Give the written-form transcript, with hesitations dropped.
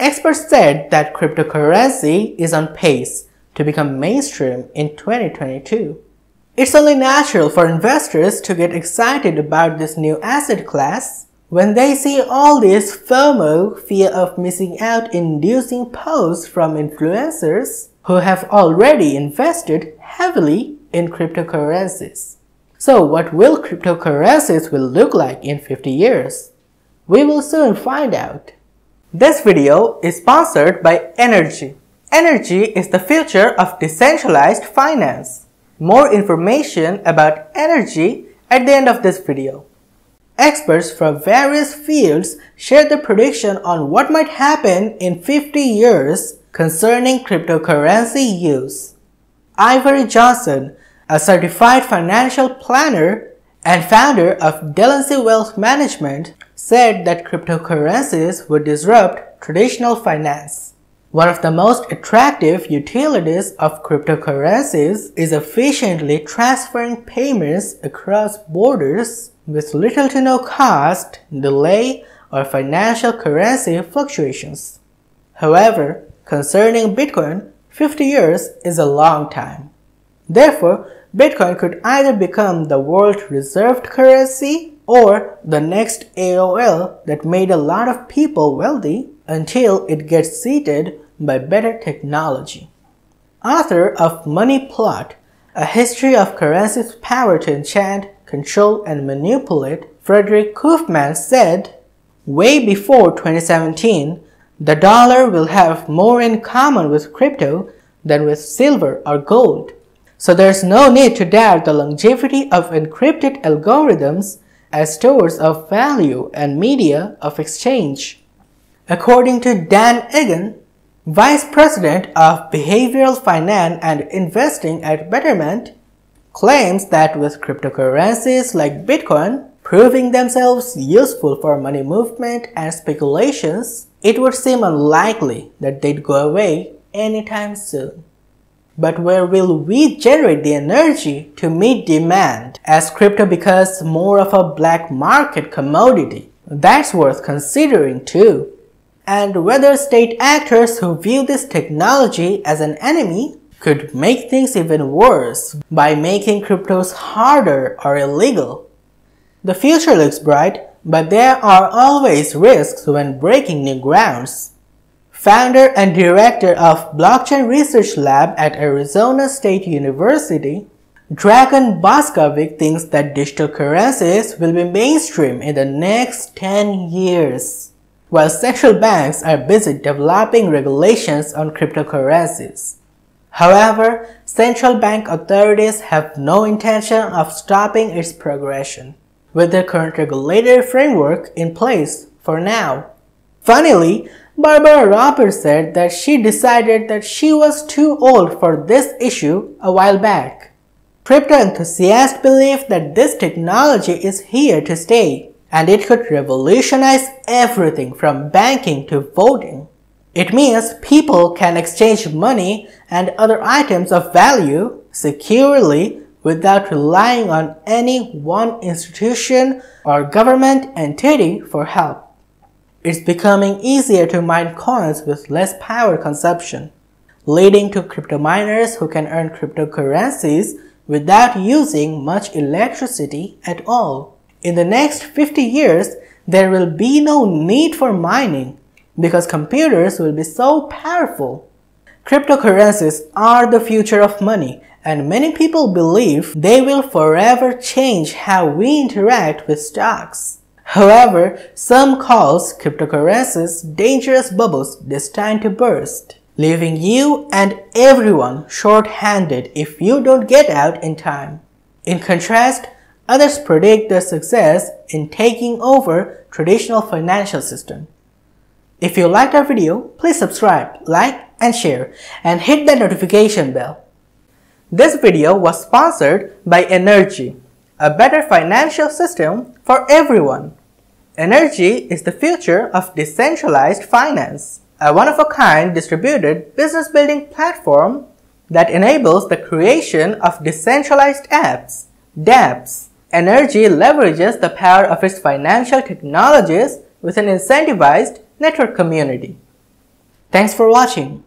Experts said that cryptocurrency is on pace to become mainstream in 2022. It's only natural for investors to get excited about this new asset class when they see all this FOMO, fear of missing out, inducing posts from influencers who have already invested heavily in cryptocurrencies. So what will cryptocurrencies look like in 50 years? We will soon find out. This video is sponsored by NRGY. NRGY is the future of decentralized finance. More information about NRGY at the end of this video. Experts from various fields shared their prediction on what might happen in 50 years concerning cryptocurrency use. Ivory Johnson, a certified financial planner and founder of Delancey Wealth Management, said that cryptocurrencies would disrupt traditional finance. One of the most attractive utilities of cryptocurrencies is efficiently transferring payments across borders with little to no cost, delay, or financial currency fluctuations. However, concerning Bitcoin, 50 years is a long time. Therefore, Bitcoin could either become the world reserve currency or the next AOL that made a lot of people wealthy until it gets seated by better technology. Author of Money Plot, A History of Currency's Power to Enchant, Control, and Manipulate, Frederick Kaufman said, "Way before 2017, the dollar will have more in common with crypto than with silver or gold. So there's no need to doubt the longevity of encrypted algorithms as stores of value and media of exchange." According to Dan Egan, Vice President of Behavioral Finance and Investing at Betterment, claims that with cryptocurrencies like Bitcoin proving themselves useful for money movement and speculations, it would seem unlikely that they'd go away anytime soon. But where will we generate the energy to meet demand as crypto becomes more of a black market commodity? That's worth considering too. And whether state actors who view this technology as an enemy could make things even worse by making cryptos harder or illegal. The future looks bright, but there are always risks when breaking new grounds. Founder and director of Blockchain Research Lab at Arizona State University, Dragan Boskovic thinks that digital currencies will be mainstream in the next 10 years, while central banks are busy developing regulations on cryptocurrencies. However, central bank authorities have no intention of stopping its progression, with their current regulatory framework in place for now. Funnily, Barbara Roper said that she decided that she was too old for this issue a while back. Crypto enthusiasts believe that this technology is here to stay, and it could revolutionize everything from banking to voting. It means people can exchange money and other items of value securely without relying on any one institution or government entity for help. It's becoming easier to mine coins with less power consumption, leading to crypto miners who can earn cryptocurrencies without using much electricity at all. In the next 50 years, there will be no need for mining because computers will be so powerful. Cryptocurrencies are the future of money, and many people believe they will forever change how we interact with stocks. However, some calls cryptocurrencies dangerous bubbles destined to burst, leaving you and everyone short-handed if you don't get out in time. In contrast, others predict their success in taking over traditional financial system. If you liked our video, please subscribe, like, and share, and hit the notification bell. This video was sponsored by NRGY, a better financial system for everyone. NRGY is the future of decentralized finance, a one-of-a-kind distributed business-building platform that enables the creation of decentralized apps, DApps. NRGY leverages the power of its financial technologies with an incentivized network community. Thanks for watching.